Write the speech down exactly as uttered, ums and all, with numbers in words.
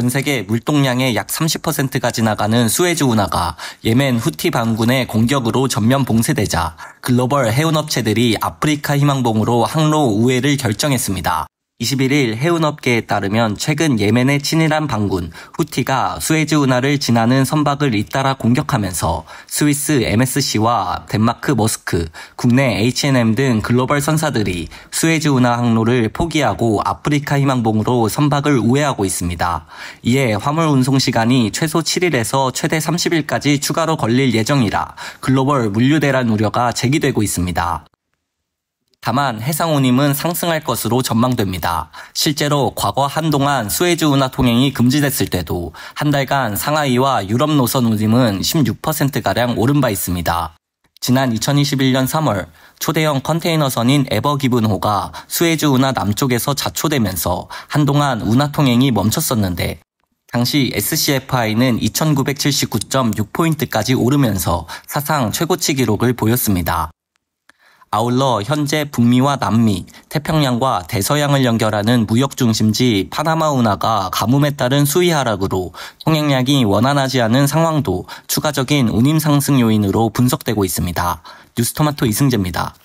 전 세계 물동량의 약 삼십 퍼센트가 지나가는 수에즈 운하가 예멘 후티 반군의 공격으로 전면 봉쇄되자 글로벌 해운업체들이 아프리카 희망봉으로 항로 우회를 결정했습니다. 이십일일 해운업계에 따르면 최근 예멘의 친이란 반군 후티가 수에즈 운하를 지나는 선박을 잇따라 공격하면서 스위스 엠에스씨와 덴마크 머스크, 국내 에이치앤엠 등 글로벌 선사들이 수에즈 운하 항로를 포기하고 아프리카 희망봉으로 선박을 우회하고 있습니다. 이에 화물 운송 시간이 최소 칠일에서 최대 삼십일까지 추가로 걸릴 예정이라 글로벌 물류 대란 우려가 제기되고 있습니다. 다만 해상 운임은 상승할 것으로 전망됩니다. 실제로 과거 한동안 수에즈 운하 통행이 금지됐을 때도 한 달간 상하이와 유럽 노선 운임은 십육 퍼센트가량 오른 바 있습니다. 지난 이천이십일년 삼월 초대형 컨테이너선인 에버기븐호가 수에즈 운하 남쪽에서 자초되면서 한동안 운하 통행이 멈췄었는데 당시 에스씨에프아이는 이천구백칠십구 점 육 포인트까지 오르면서 사상 최고치 기록을 보였습니다. 아울러 현재 북미와 남미, 태평양과 대서양을 연결하는 무역중심지 파나마 운하가 가뭄에 따른 수위 하락으로 통행량이 원활하지 않은 상황도 추가적인 운임 상승 요인으로 분석되고 있습니다. 뉴스토마토 이승재입니다.